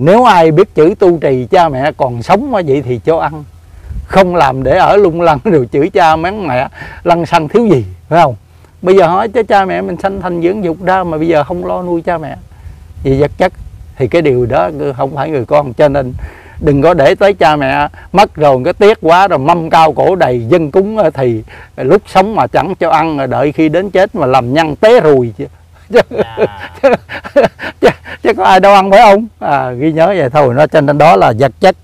Nếu ai biết chữ tu trì cha mẹ còn sống quá vậy thì cho ăn, không làm để ở lung lăng rồi chửi cha mắng mẹ lăng xăng thiếu gì, phải không? Bây giờ hỏi cho cha mẹ mình sanh thành dưỡng dục ra mà bây giờ không lo nuôi cha mẹ vì vật chất thì cái điều đó không phải người con. Cho nên đừng có để tới cha mẹ mất rồi cái tiếc quá rồi mâm cao cổ đầy dân cúng thì lúc sống mà chẳng cho ăn rồi đợi khi đến chết mà làm nhăn té ruồi chứ có ai đâu ăn, phải không? Ghi nhớ vậy thôi. Nó cho nên đó là vật chất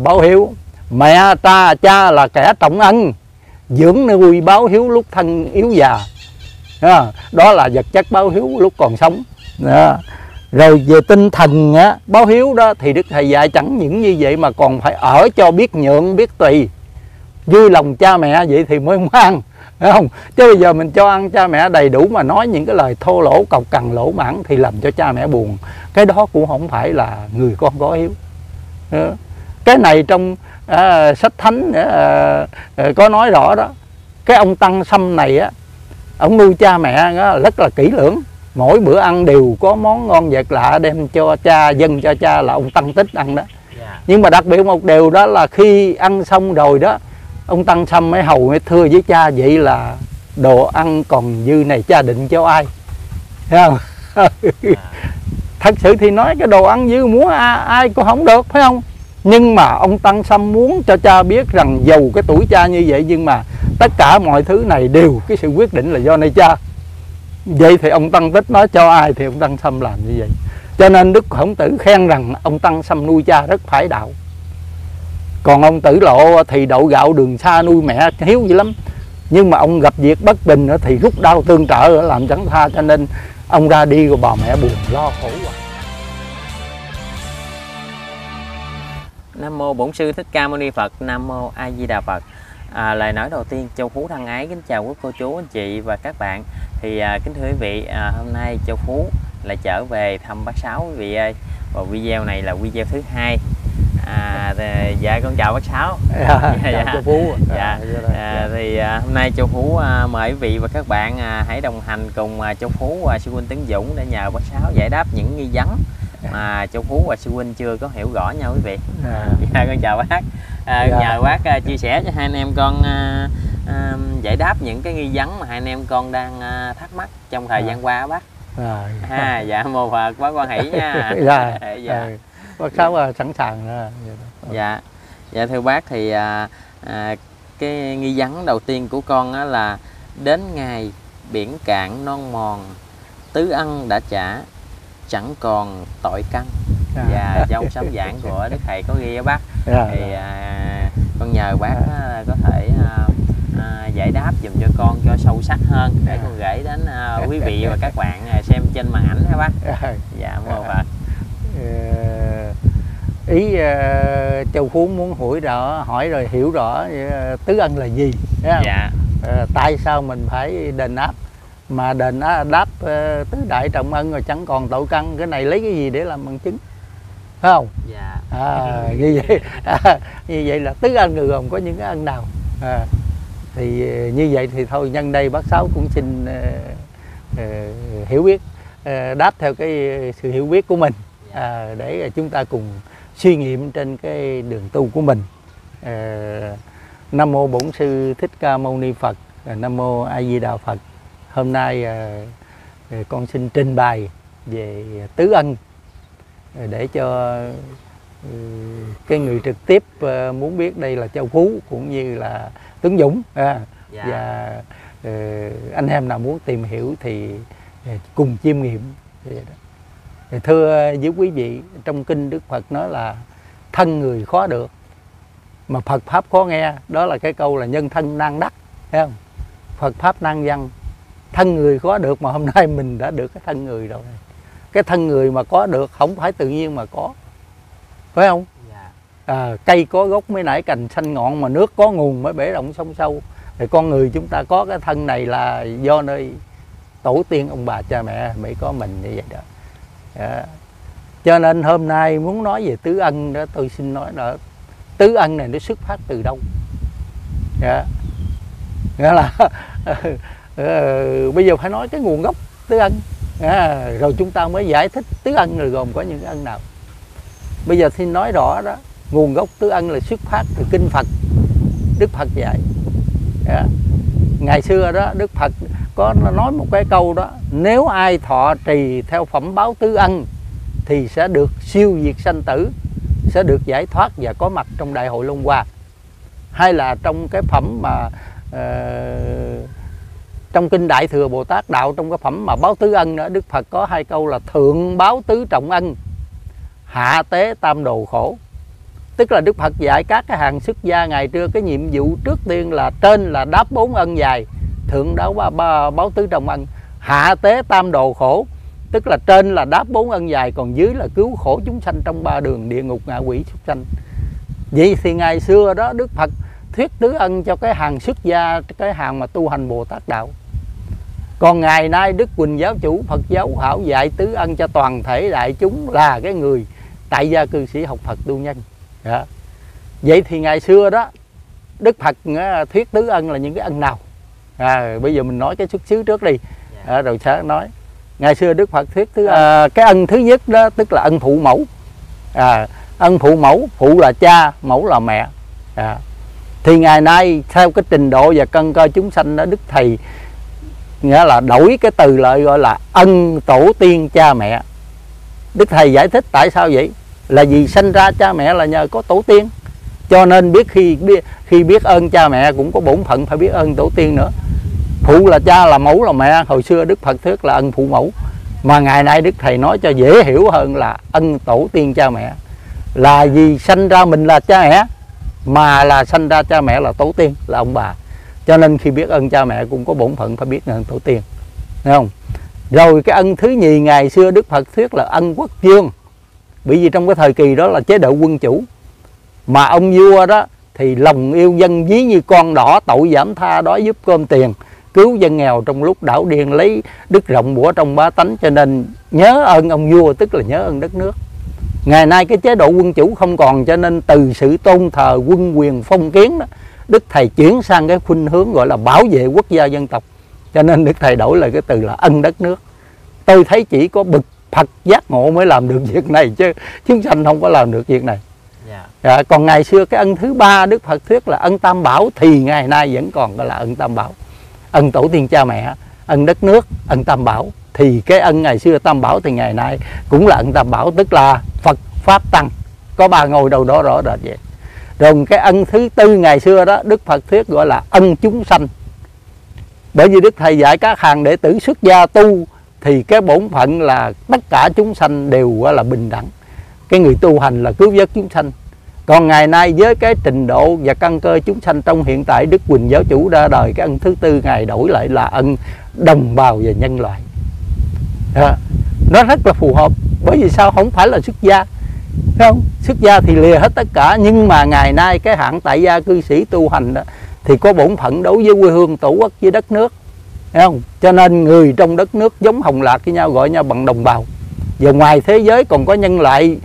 báo hiếu. Mẹ ta cha là kẻ trọng ân, dưỡng nuôi báo hiếu lúc thân yếu già. Đó là vật chất báo hiếu lúc còn sống. Rồi về tinh thần báo hiếu đó thì Đức Thầy dạy chẳng những như vậy mà còn phải ở cho biết nhượng biết tùy, vui lòng cha mẹ vậy thì mới ngoan, phải không? Chứ bây giờ mình cho ăn cha mẹ đầy đủ mà nói những cái lời thô lỗ cọc cằn lỗ mãng thì làm cho cha mẹ buồn, cái đó cũng không phải là người con có hiếu. Cái này trong sách thánh có nói rõ đó. Cái ông tăng Sâm này á, ông nuôi cha mẹ đó rất là kỹ lưỡng, mỗi bữa ăn đều có món ngon vật lạ đem cho cha, dâng cho cha, là ông tăng Tích ăn đó. Nhưng mà đặc biệt một điều đó là khi ăn xong rồi đó, ông tăng Sâm mới hầu mới thưa với cha vậy là đồ ăn còn dư này cha định cho ai, thấy không? Thật sự thì nói cái đồ ăn dư muốn ai cũng không được, phải không? Nhưng mà ông tăng Sâm muốn cho cha biết rằng dầu cái tuổi cha như vậy nhưng mà tất cả mọi thứ này đều cái sự quyết định là do nơi cha. Vậy thì ông tăng Tích nói cho ai thì ông tăng Sâm làm như vậy. Cho nên Đức Khổng Tử khen rằng ông tăng Sâm nuôi cha rất phải đạo. Còn ông Tử Lộ thì đậu gạo đường xa nuôi mẹ hiếu dữ lắm, nhưng mà ông gặp việc bất bình thì rút đau tương trợ làm chẳng tha, cho nên ông ra đi rồi bà mẹ buồn lo khổ quá. Nam Mô Bổn Sư Thích Ca Mâu Ni Phật. Nam Mô A Di Đà Phật. Lời nói đầu tiên Châu Phú thân ái kính chào quý cô chú anh chị và các bạn. Thì kính thưa quý vị, hôm nay Châu Phú lại trở về thăm bác Sáu quý vị ơi. Và video này là video thứ hai. Dạ con chào bác Sáu. Chào Châu Phú. Thì hôm nay Châu Phú mời quý vị và các bạn hãy đồng hành cùng Châu Phú và sư huynh Tấn Dũng để nhờ bác Sáu giải đáp những nghi vấn mà Châu Phú và sư huynh chưa có hiểu rõ nhau quý vị. Dạ con chào bác. Nhờ bác chia sẻ cho hai anh em con giải đáp những cái nghi vấn mà hai anh em con đang thắc mắc trong thời gian qua bác. Dạ mô Phật, bác quan hỷ nha. Dạ. Bác Sáu sẵn sàng nữa. Dạ thưa bác thì cái nghi vấn đầu tiên của con á là đến ngày biển cạn non mòn, tứ ân đã trả, chẳng còn tội căn. Và trong sấm giảng của Đức Thầy có ghi á bác. Thì con nhờ bác có thể giải đáp dùm cho con cho sâu sắc hơn để con gửi đến quý vị và các bạn xem trên màn ảnh hả bác? Dạ mô Phật. Ý Châu Phú muốn hỏi rồi hiểu rõ tứ ân là gì, dạ. Tại sao mình phải đền áp, mà đền đáp tứ đại trọng ân rồi chẳng còn tội căn, cái này lấy cái gì để làm bằng chứng, phải không? Dạ. Như vậy là tứ ân người gồm có những cái ân nào, thì như vậy thì thôi nhân đây bác Sáu cũng xin hiểu biết đáp theo cái sự hiểu biết của mình, để chúng ta cùng suy nghiệm trên cái đường tu của mình. Nam Mô Bổn Sư Thích Ca Mâu Ni Phật. Nam Mô A Di Đà Phật. Hôm nay con xin trình bày về tứ ân để cho cái người trực tiếp muốn biết đây là Châu Phú cũng như là Tấn Dũng, và anh em nào muốn tìm hiểu thì cùng chiêm nghiệm. Thưa với quý vị, trong kinh Đức Phật nói là thân người khó được mà Phật Pháp khó nghe. Đó là cái câu là nhân thân nan đắc, thấy không? Phật Pháp nan văn. Thân người khó được mà hôm nay mình đã được cái thân người rồi. Cái thân người mà có được không phải tự nhiên mà có, phải không? Cây có gốc mới nảy cành xanh ngọn, mà nước có nguồn mới bể động sông sâu. Thì con người chúng ta có cái thân này là do nơi tổ tiên ông bà cha mẹ mới có mình như vậy đó. Cho nên hôm nay muốn nói về tứ ân đó, tôi xin nói là tứ ân này nó xuất phát từ đâu. Nghĩa là bây giờ phải nói cái nguồn gốc tứ ân, rồi chúng ta mới giải thích tứ ân rồi gồm có những ân nào. Bây giờ xin nói rõ đó, nguồn gốc tứ ân là xuất phát từ kinh Phật, Đức Phật dạy. Ngày xưa đó Đức Phật có nói một cái câu đó: nếu ai thọ trì theo phẩm báo tứ ân thì sẽ được siêu diệt sanh tử, sẽ được giải thoát và có mặt trong đại hội Long Hoa. Hay là trong cái phẩm mà trong kinh Đại Thừa Bồ Tát Đạo, trong cái phẩm mà báo tứ ân nữa, Đức Phật có hai câu là thượng báo tứ trọng ân, hạ tế tam đồ khổ. Tức là Đức Phật dạy các cái hàng xuất gia ngày trưa, cái nhiệm vụ trước tiên là trên là đáp bốn ân dài, thượng đáo báo tứ trọng ân, hạ tế tam đồ khổ. Tức là trên là đáp bốn ân dài, còn dưới là cứu khổ chúng sanh trong ba đường địa ngục, ngạ quỷ, súc sanh. Vậy thì ngày xưa đó Đức Phật thuyết tứ ân cho cái hàng xuất gia, cái hàng mà tu hành Bồ Tát Đạo. Còn ngày nay Đức Huỳnh Giáo Chủ Phật Giáo Hảo dạy tứ ân cho toàn thể đại chúng là cái người tại gia cư sĩ học Phật tu nhân. Vậy thì ngày xưa đó Đức Phật thuyết tứ ân là những cái ân nào? Bây giờ mình nói cái xuất xứ trước đi, rồi sẽ nói. Ngày xưa Đức Phật thuyết cái ân thứ nhất đó tức là ân phụ mẫu. Ân phụ mẫu, phụ là cha, mẫu là mẹ. Thì ngày nay theo cái trình độ và căn cơ chúng sanh đó, Đức Thầy nghĩa là đổi cái từ lợi gọi là ân tổ tiên cha mẹ. Đức Thầy giải thích tại sao vậy, là vì sanh ra cha mẹ là nhờ có tổ tiên, cho nên biết khi biết ơn cha mẹ cũng có bổn phận phải biết ơn tổ tiên nữa. Phụ là cha, là mẫu là mẹ, hồi xưa Đức Phật thuyết là ân phụ mẫu, mà ngày nay Đức Thầy nói cho dễ hiểu hơn là ân tổ tiên cha mẹ, là vì sanh ra mình là cha mẹ, mà là sanh ra cha mẹ là tổ tiên, là ông bà, cho nên khi biết ơn cha mẹ cũng có bổn phận phải biết ơn tổ tiên, thấy không? Rồi cái ân thứ nhì ngày xưa Đức Phật thuyết là ân quốc vương. Bởi vì trong cái thời kỳ đó là chế độ quân chủ, mà ông vua đó thì lòng yêu dân ví như con đỏ, tội giảm tha, đói giúp cơm tiền, cứu dân nghèo trong lúc đảo điên, lấy đức rộng bủa trong bá tánh, cho nên nhớ ơn ông vua, tức là nhớ ơn đất nước. Ngày nay cái chế độ quân chủ không còn, cho nên từ sự tôn thờ quân quyền phong kiến đó, Đức Thầy chuyển sang cái khuynh hướng gọi là bảo vệ quốc gia dân tộc, cho nên Đức Thầy đổi lại cái từ là ân đất nước. Tôi thấy chỉ có bậc Phật giác ngộ mới làm được việc này, chứ chúng sanh không có làm được việc này. Còn ngày xưa cái ân thứ ba Đức Phật thuyết là ân tam bảo, thì ngày nay vẫn còn gọi là ân tam bảo, ân tổ tiên cha mẹ, ân đất nước, ân tam bảo. Thì cái ân ngày xưa tam bảo thì ngày nay cũng là ân tam bảo, tức là Phật Pháp Tăng, có ba ngôi đầu đó rõ rệt vậy. Rồi cái ân thứ tư ngày xưa đó Đức Phật thuyết gọi là ân chúng sanh. Bởi vì Đức Thầy dạy các hàng đệ tử xuất gia tu thì cái bổn phận là tất cả chúng sanh đều là bình đẳng, cái người tu hành là cứu vớt chúng sanh. Còn ngày nay với cái trình độ và căn cơ chúng sanh trong hiện tại, Đức Huỳnh Giáo Chủ ra đời cái ân thứ tư ngày đổi lại là ân đồng bào và nhân loại. Nó rất là phù hợp, bởi vì sao? Không phải là xuất gia, thấy không? Xuất gia thì lìa hết tất cả, nhưng mà ngày nay cái hạng tại gia cư sĩ tu hành đó, thì có bổn phận đối với quê hương tổ quốc, với đất nước, thấy không? Cho nên người trong đất nước giống hồng lạc với nhau, gọi nhau bằng đồng bào. Và ngoài thế giới còn có nhân loại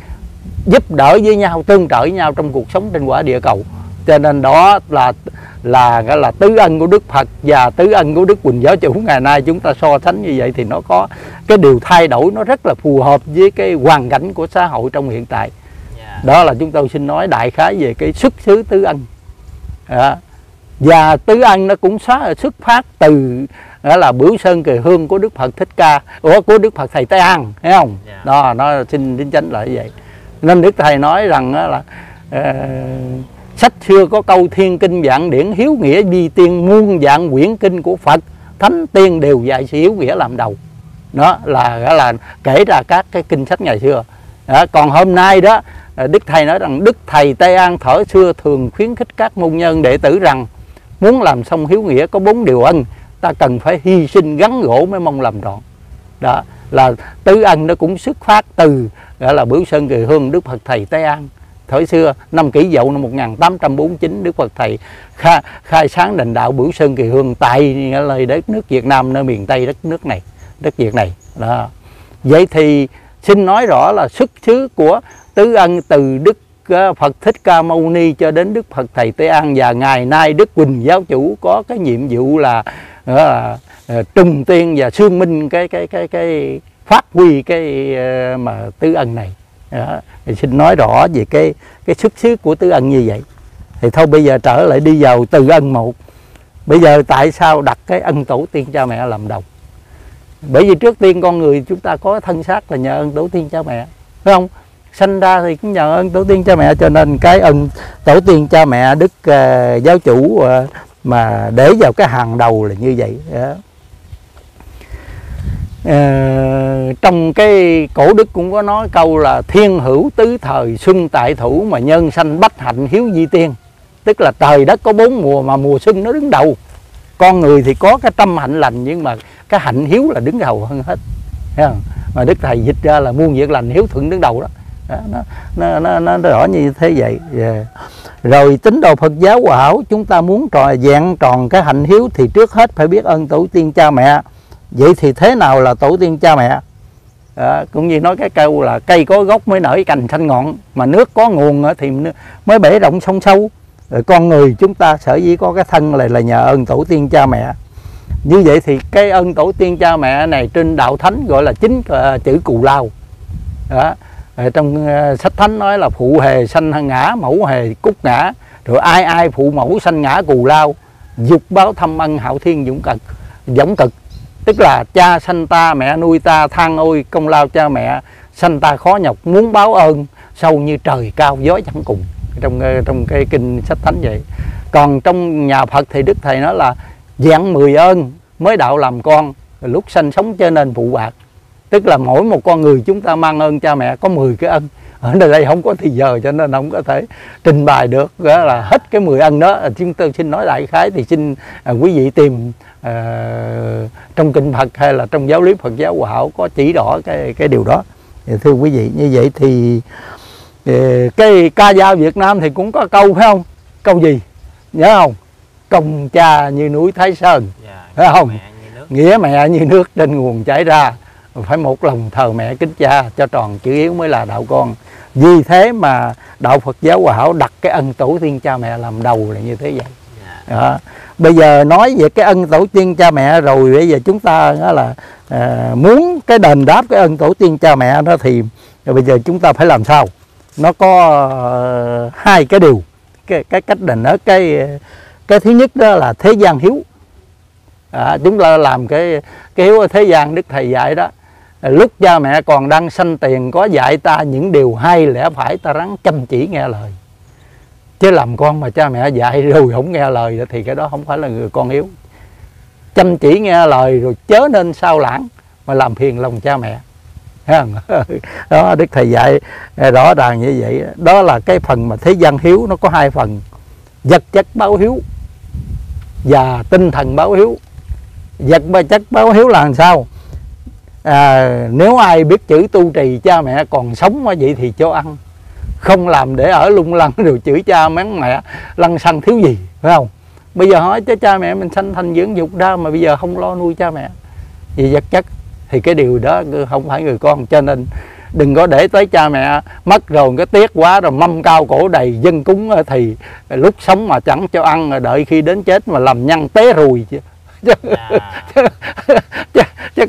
giúp đỡ với nhau, tương trợ với nhau trong cuộc sống trên quả địa cầu. Cho nên đó là tứ ân của Đức Phật và tứ ân của Đức Huỳnh Giáo Chủ. Ngày nay chúng ta so sánh như vậy thì nó có cái điều thay đổi, nó rất là phù hợp với cái hoàn cảnh của xã hội trong hiện tại. Đó là chúng tôi xin nói đại khái về cái xuất xứ tứ ân. Và tứ ân nó cũng xuất phát từ đó là bửu sơn kỳ hương của Đức Phật Thích Ca, của Đức Phật Thầy Tây An, thấy không? Đó, nó xin đính chánh lại vậy. Nên Đức Thầy nói rằng là sách xưa có câu thiên kinh vạn điển hiếu nghĩa vi tiên, muôn vạn quyển kinh của Phật Thánh Tiên đều dạy sự hiếu nghĩa làm đầu. Đó là kể ra các cái kinh sách ngày xưa. Còn hôm nay đó Đức Thầy nói rằng Đức Thầy Tây An thở xưa thường khuyến khích các môn nhân đệ tử rằng muốn làm xong hiếu nghĩa có bốn điều ân, ta cần phải hy sinh gắn gỗ mới mong làm trọn. Đó là tứ ân, nó cũng xuất phát từ gọi là bửu sơn kỳ hương Đức Phật Thầy Tây An. Thời xưa năm Kỷ Dậu năm 1849, Đức Phật Thầy khai sáng đền đạo bửu sơn kỳ hương tại lời đất nước Việt Nam, nơi miền Tây đất Việt này. Đó. Vậy thì xin nói rõ là xuất xứ của tứ ân từ Đức Phật Thích Ca Mâu Ni cho đến Đức Phật Thầy Tây An. Và ngày nay Đức Huỳnh Giáo Chủ có cái nhiệm vụ là trùng tiên và xương minh cái phát huy cái mà tứ ân này. Đó. Thì xin nói rõ về cái xuất xứ của tứ ân như vậy. Thì thôi bây giờ trở lại đi vào từ ân một. Bây giờ tại sao đặt cái ân tổ tiên cha mẹ làm đầu? Bởi vì trước tiên con người chúng ta có thân xác là nhờ ơn tổ tiên cha mẹ, phải không? Sanh ra thì cũng nhờ ơn tổ tiên cha mẹ, cho nên cái ân tổ tiên cha mẹ đức giáo chủ mà để vào cái hàng đầu là như vậy. Trong cái cổ đức cũng có nói câu là thiên hữu tứ thời xuân tại thủ mà nhân sanh bách hạnh hiếu di tiên. Tức là trời đất có bốn mùa mà mùa xuân nó đứng đầu. Con người thì có cái tâm hạnh lành nhưng mà cái hạnh hiếu là đứng đầu hơn hết. Thấy không? Mà Đức Thầy dịch ra là muôn việc lành hiếu thuận đứng đầu đó. Nó rõ như thế vậy. Yeah. Rồi tín đồ Phật giáo Hòa Hảo, chúng ta muốn dạng tròn cái hạnh hiếu thì trước hết phải biết ơn tổ tiên cha mẹ. Vậy thì thế nào là tổ tiên cha mẹ? Cũng như nói cái câu là cây có gốc mới nở cành xanh ngọn, mà nước có nguồn thì mới bể rộng sông sâu. Rồi con người chúng ta sở dĩ có cái thân này là nhờ ơn tổ tiên cha mẹ. Như vậy thì cái ơn tổ tiên cha mẹ này trên đạo thánh gọi là chính chữ cù lao. Đó. Trong sách thánh nói là phụ hề sanh ngã, mẫu hề cúc ngã, rồi ai ai phụ mẫu sanh ngã cù lao, dục báo thâm ân hạo thiên dũng cực. Tức là cha sanh ta, mẹ nuôi ta, than ôi công lao cha mẹ sanh ta khó nhọc, muốn báo ơn sâu như trời cao gió chẳng cùng. Trong cái kinh sách thánh vậy. Còn trong nhà Phật thì Đức Thầy nói là dạng 10 ơn mới đạo làm con, lúc sanh sống cho nên phụ bạc. Tức là mỗi một con người chúng ta mang ơn cha mẹ có 10 cái ân. Ở đây không có thì giờ cho nên không có thể trình bày được đó là hết cái 10 ân đó. Chúng tôi xin nói đại khái thì xin quý vị tìm trong kinh Phật hay là trong giáo lý Phật giáo Hòa Hảo có chỉ rõ cái điều đó. Thưa quý vị, như vậy thì cái ca dao Việt Nam thì cũng có câu, phải không? Câu gì? Nhớ không? Công cha như núi Thái Sơn, phải không? Nghĩa mẹ như nước trên nguồn chảy ra, phải một lòng thờ mẹ kính cha cho tròn chữ hiếu mới là đạo con. Vì thế mà đạo Phật giáo Hòa Hảo đặt cái ân tổ tiên cha mẹ làm đầu là như thế vậy. Đó. Bây giờ nói về cái ân tổ tiên cha mẹ rồi, bây giờ chúng ta đó là muốn cái đền đáp cái ân tổ tiên cha mẹ đó thì bây giờ chúng ta phải làm sao? Nó có hai cái điều, cái cách đền đó. Cái thứ nhất đó là thế gian hiếu. Chúng ta làm cái hiếu ở thế gian Đức Thầy dạy đó. Lúc cha mẹ còn đang sanh tiền có dạy ta những điều hay lẽ phải, ta ráng chăm chỉ nghe lời. Chứ làm con mà cha mẹ dạy rồi không nghe lời thì cái đó không phải là người con hiếu. Chăm chỉ nghe lời rồi chớ nên sao lãng mà làm phiền lòng cha mẹ. Đó, Đức Thầy dạy rõ ràng như vậy. Đó là cái phần mà thế gian hiếu, nó có hai phần: vật chất báo hiếu và tinh thần báo hiếu. Vật chất báo hiếu là làm sao? Nếu ai biết chữ tu trì cha mẹ còn sống vậy thì cho ăn, không làm để ở lung lăng rồi chửi cha mắng mẹ lăng xăng thiếu gì, phải không? Bây giờ hỏi chứ cha mẹ mình sanh thành dưỡng dục ra mà bây giờ không lo nuôi cha mẹ vì vật chất thì cái điều đó không phải người con. Cho nên đừng có để tới cha mẹ mất rồi cái tiếc quá rồi mâm cao cổ đầy dân cúng thì lúc sống mà chẳng cho ăn rồi đợi khi đến chết mà làm nhăn té ruồi chứ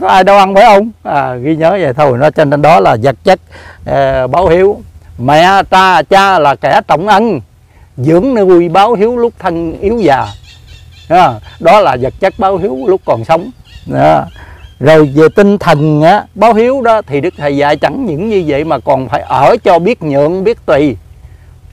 có ai đâu ăn, phải không? Ghi nhớ vậy thôi. Nó cho nên đó là vật chất báo hiếu. Mẹ ta cha là kẻ trọng ân dưỡng nuôi báo hiếu lúc thân yếu già, đó là vật chất báo hiếu lúc còn sống. Rồi về tinh thần báo hiếu đó thì Đức Thầy dạy chẳng những như vậy mà còn phải ở cho biết nhượng biết tùy,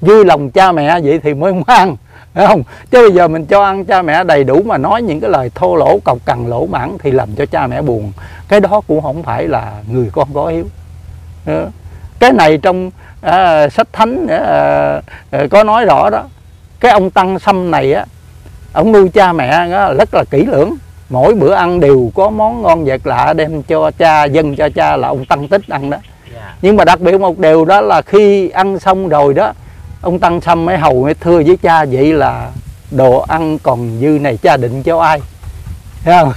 vui lòng cha mẹ vậy thì mới ngoan, phải không? Chứ bây giờ mình cho ăn cha mẹ đầy đủ mà nói những cái lời thô lỗ cọc cằn lỗ mãng thì làm cho cha mẹ buồn, cái đó cũng không phải là người con có hiếu. Cái này trong sách thánh có nói rõ đó. Cái ông tăng sâm này ông nuôi cha mẹ rất là kỹ lưỡng, mỗi bữa ăn đều có món ngon vật lạ đem cho cha, dâng cho cha, là ông tăng tích ăn đó. Nhưng mà đặc biệt một điều đó là khi ăn xong rồi đó, ông tăng sâm mới hầu mới thưa với cha vậy là đồ ăn còn dư này cha định cho ai, thấy không?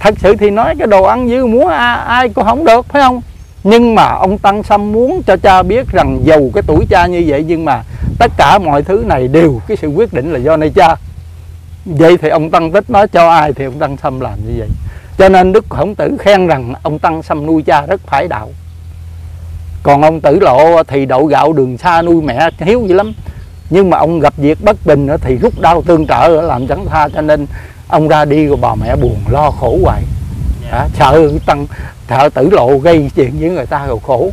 Thật sự thì nói cái đồ ăn dư muốn ai cũng không được, phải không? Nhưng mà ông tăng sâm muốn cho cha biết rằng dầu cái tuổi cha như vậy nhưng mà tất cả mọi thứ này đều cái sự quyết định là do nơi cha. Vậy thì ông tăng tích nói cho ai thì ông tăng sâm làm như vậy. Cho nên Đức Khổng Tử khen rằng ông tăng sâm nuôi cha rất phải đạo. Còn ông Tử Lộ thì đậu gạo đường xa nuôi mẹ hiếu dữ lắm, nhưng mà ông gặp việc bất bình thì rút đau tương trợ làm chẳng tha, cho nên ông ra đi rồi bà mẹ buồn lo khổ hoài. Sợ Tử Lộ gây chuyện với người ta rồi khổ,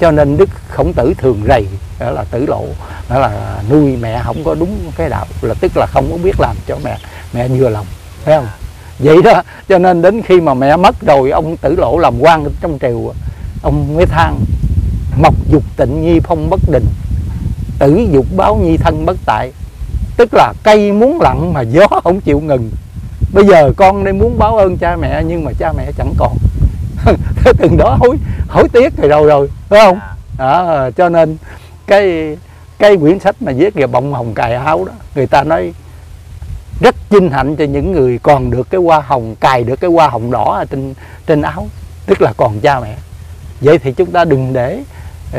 cho nên Đức Khổng Tử thường rầy là Tử Lộ là nuôi mẹ không có đúng cái đạo, là tức là không có biết làm cho mẹ vừa lòng, phải không? Vậy đó, cho nên đến khi mà mẹ mất rồi, ông Tử Lộ làm quan trong triều, ông mới than: mộc dục tịnh nhi phong bất định, tử dục báo nhi thân bất tại. Tức là cây muốn lặng mà gió không chịu ngừng. Bây giờ con đây muốn báo ơn cha mẹ, nhưng mà cha mẹ chẳng còn. Thế từng đó hối tiếc rồi đâu rồi, phải không? Cho nên cái quyển sách mà viết về bông hồng cài áo đó, người ta nói rất vinh hạnh cho những người còn được cái hoa hồng, cài được cái hoa hồng đỏ trên áo, tức là còn cha mẹ. Vậy thì chúng ta đừng để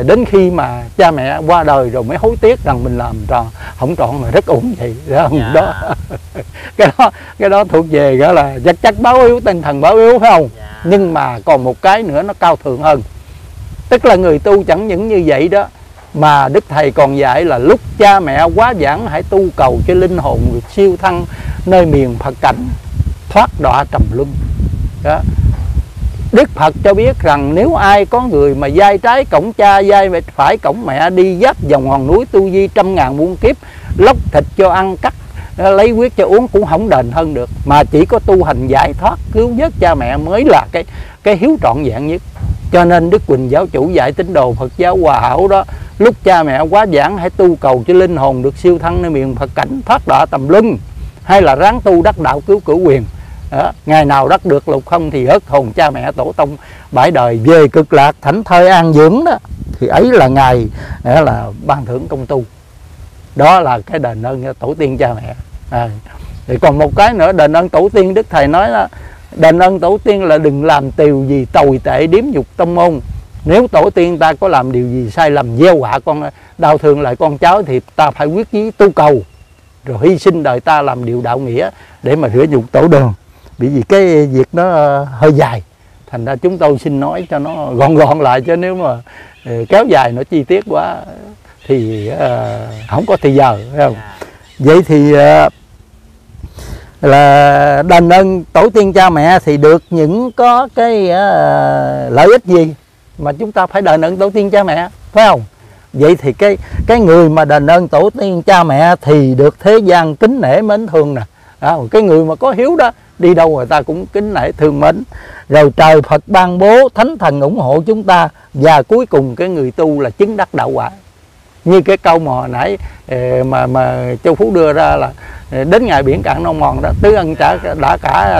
đến khi mà cha mẹ qua đời rồi mới hối tiếc rằng mình làm trò không trọn mà rất ổn vậy đó, yeah. Đó. cái đó thuộc về gọi là vật chất báo yếu, tinh thần báo yếu, phải không? Yeah. Nhưng mà còn một cái nữa nó cao thượng hơn, tức là người tu chẳng những như vậy đó, mà Đức Thầy còn dạy là lúc cha mẹ quá giảng hãy tu cầu cho linh hồn được siêu thăng nơi miền Phật cảnh, thoát đọa trầm luân đó. Đức Phật cho biết rằng nếu ai có người mà vai trái cổng cha, vai phải cổng mẹ, đi dắt dòng hòn núi tu di 100.000 muôn kiếp, lóc thịt cho ăn, cắt lấy huyết cho uống cũng không đền hơn được. Mà chỉ có tu hành giải thoát cứu vớt cha mẹ mới là cái hiếu trọn vẹn nhất. Cho nên Đức Huỳnh Giáo Chủ dạy tín đồ Phật giáo Hòa Hảo đó, lúc cha mẹ quá giảng hãy tu cầu cho linh hồn được siêu thăng nơi miền Phật cảnh, thoát đọa tầm lưng, hay là ráng tu đắc đạo cứu cửu quyền. Đó, ngày nào đắc được lục không thì hớt hồn cha mẹ tổ tông bãi đời về cực lạc thảnh thơi an dưỡng đó, thì ấy là ngày là ban thưởng công tu. Đó là cái đền ơn tổ tiên cha mẹ. Thì còn một cái nữa, đền ơn tổ tiên, Đức Thầy nói là đền ơn tổ tiên là đừng làm điều gì tồi tệ điếm nhục tông môn. Nếu tổ tiên ta có làm điều gì sai lầm, gieo họa con, đau thương lại con cháu, thì ta phải quyết chí tu cầu rồi hy sinh đời ta làm điều đạo nghĩa để mà rửa nhục tổ đường. Bởi vì cái việc nó hơi dài, thành ra chúng tôi xin nói cho nó gọn lại, chứ nếu mà kéo dài nó chi tiết quá thì không có thời giờ, phải không? Vậy thì là đền ơn tổ tiên cha mẹ thì được những có cái lợi ích gì mà chúng ta phải đền ơn tổ tiên cha mẹ, phải không? Vậy thì cái người mà đền ơn tổ tiên cha mẹ thì được thế gian kính nể mến thương nè. Cái người mà có hiếu đó, đi đâu người ta cũng kính nể thương mến. Rồi trời Phật ban bố, thánh thần ủng hộ chúng ta, và cuối cùng cái người tu là chứng đắc đạo quả. Như cái câu mà hồi nãy mà Châu Phú đưa ra là đến ngày biển cạn non mòn đó, tứ ân đã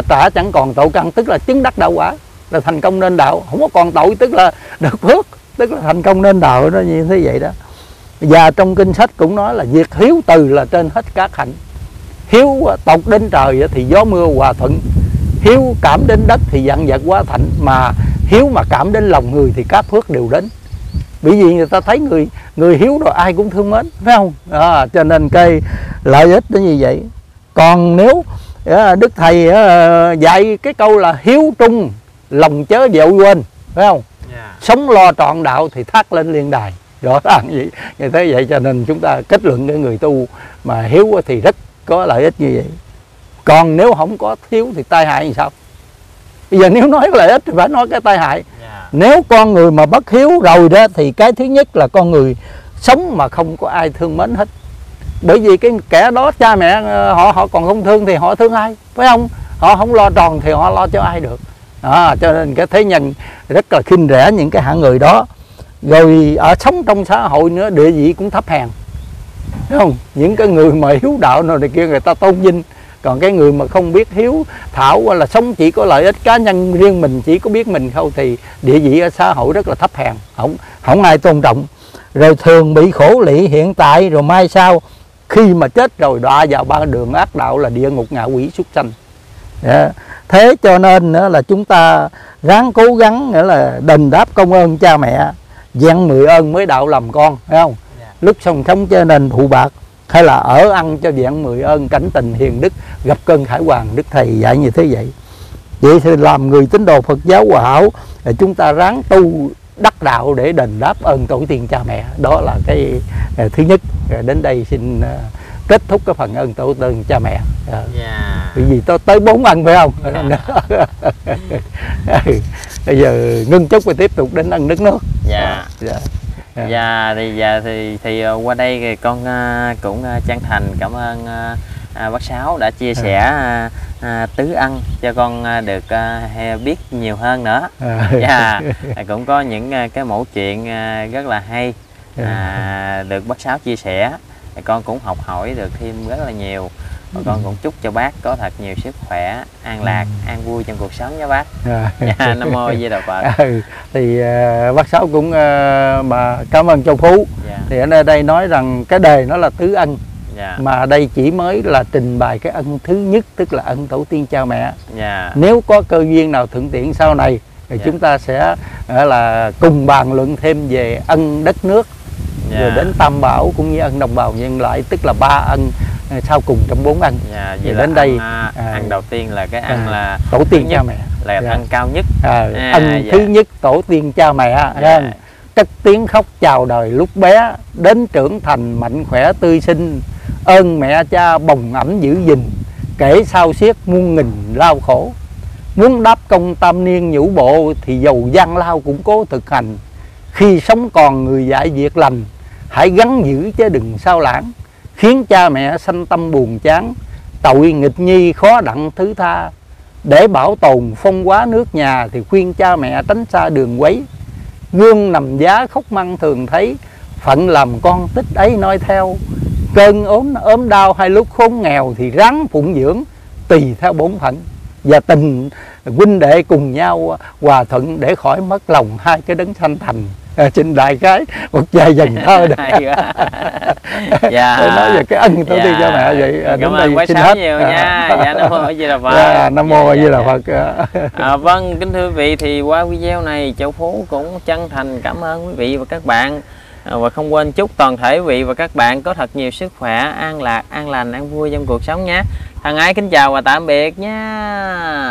trả chẳng còn tội căn, tức là chứng đắc đạo quả, là thành công nên đạo, không có còn tội, tức là được phước, tức là thành công nên đạo, nó như thế vậy đó. Và trong kinh sách cũng nói là việc hiếu từ là trên hết các hạnh. Hiếu tột đến trời thì gió mưa hòa thuận, hiếu cảm đến đất thì vạn vật quá thạnh, mà hiếu mà cảm đến lòng người thì các phước đều đến. Bởi vì người ta thấy người hiếu rồi ai cũng thương mến, phải không? Cho nên cái lợi ích nó như vậy. Còn nếu Đức Thầy dạy cái câu là hiếu trung lòng chớ dẹo quên, phải không? Sống lo trọn đạo thì thác lên liên đài. Rõ ràng vậy. Như thế vậy cho nên chúng ta kết luận cái người tu mà hiếu thì rất có lợi ích như vậy. Còn nếu không có thiếu thì tai hại thì sao? Bây giờ nếu nói lợi ích thì phải nói cái tai hại. Nếu con người mà bất hiếu rồi đó, thì cái thứ nhất là con người sống mà không có ai thương mến hết. Bởi vì cái kẻ đó cha mẹ họ còn không thương thì họ thương ai, phải không? Họ không lo tròn thì họ lo cho ai được. Cho nên cái thế nhân rất là khinh rẻ những cái hạng người đó. Rồi ở sống trong xã hội nữa, địa vị cũng thấp hèn, đúng không? Những cái người mà hiếu đạo nào này kia người ta tôn vinh, còn cái người mà không biết hiếu thảo là sống chỉ có lợi ích cá nhân riêng mình, chỉ có biết mình không, thì địa vị ở xã hội rất là thấp hèn, không ai tôn trọng. Rồi thường bị khổ lụy hiện tại, rồi mai sau khi mà chết rồi đọa vào ba đường ác đạo là địa ngục, ngạ quỷ, súc sanh. Thế cho nên là chúng ta ráng cố gắng là đền đáp công ơn cha mẹ, vẹn 10 ơn mới đạo làm con, phải không? Lúc sống cho nên thụ bạc, hay là ở ăn cho vẹn 10 ơn, cảnh tình hiền đức, gặp cơn khải hoàn. Đức Thầy dạy như thế vậy. Vậy thì làm người tín đồ Phật giáo Hòa Hảo, chúng ta ráng tu đắc đạo để đền đáp ơn tổ tiên cha mẹ. Đó là cái thứ nhất. Đến đây xin kết thúc cái phần ơn tổ tiên cha mẹ. Vì gì tôi tới 4 ân phải không? Bây giờ ngưng chút và tiếp tục đến ăn nước nước. Thì qua đây thì con cũng chân thành cảm ơn bác Sáu đã chia sẻ tứ ân cho con được biết nhiều hơn nữa. Cũng có những cái mẫu chuyện rất là hay được bác Sáu chia sẻ, con cũng học hỏi được thêm rất là nhiều. Và con cũng chúc cho bác có thật nhiều sức khỏe, an lạc, an vui trong cuộc sống nha bác. Nam mô A Di Đà Phật. Thì bác Sáu cũng mà cảm ơn Châu Phú. Thì ở đây nói rằng cái đề nó là tứ ân. Mà đây chỉ mới là trình bày cái ân thứ nhất, tức là ân tổ tiên cha mẹ. Nếu có cơ duyên nào thuận tiện sau này thì chúng ta sẽ là cùng bàn luận thêm về ân đất nước, rồi đến tam bảo cũng như ân đồng bào nhân loại, tức là 3 ân sau cùng trong 4 ân. Thì đến đây ăn đầu tiên là cái ăn là tổ tiên cha mẹ, là ăn cao nhất. Ăn thứ nhất tổ tiên cha mẹ, cất tiếng khóc chào đời lúc bé, đến trưởng thành mạnh khỏe tươi xinh, ơn mẹ cha bồng ẵm giữ gìn, kể sao xiết muôn nghìn lao khổ. Muốn đáp công tam niên nhũ bộ, thì dầu gian lao cũng cố thực hành. Khi sống còn người dạy việc lành, hãy gắn giữ chứ đừng sao lãng. Khiến cha mẹ sanh tâm buồn chán, tội nghịch nhi khó đặng thứ tha. Để bảo tồn phong hóa nước nhà, thì khuyên cha mẹ tránh xa đường quấy. Gương nằm giá khóc măng thường thấy, phận làm con tích ấy nói theo. Cơn ốm đau hay lúc khốn nghèo, thì ráng phụng dưỡng tùy theo bổn phận. Và tình huynh đệ cùng nhau hòa thuận, để khỏi mất lòng hai cái đấng sanh thành. Trình đại cái một vài dần thơ đó. Tôi nói về cái ân tổ tiên cha mẹ vậy. Cảm ơn quá Sáu nhiều nha. Nam mô A Di Đà Phật. Nam mô A Di Đà Phật. Vâng, kính thưa quý vị, thì qua video này Châu Phú cũng chân thành cảm ơn quý vị và các bạn, và không quên chúc toàn thể quý vị và các bạn có thật nhiều sức khỏe, an lạc, an lành, an vui trong cuộc sống nhé. Thân ái kính chào và tạm biệt nha.